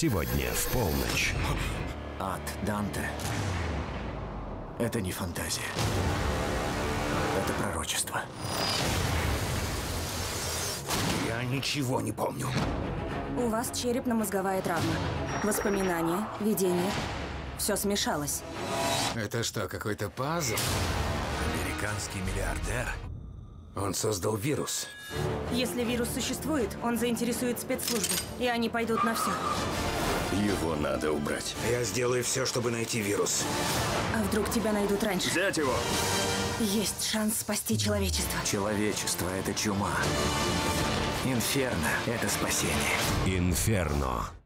Сегодня в полночь. Ад Данте. Это не фантазия. Это пророчество. Я ничего не помню. У вас черепно-мозговая травма. Воспоминания, видения. Все смешалось. Это что, какой-то пазл? Американский миллиардер? Он создал вирус. Если вирус существует, он заинтересует спецслужбы, и они пойдут на все. Его надо убрать. Я сделаю все, чтобы найти вирус. А вдруг тебя найдут раньше? Взять его! Есть шанс спасти человечество. Человечество — это чума. Инферно — это спасение. Инферно.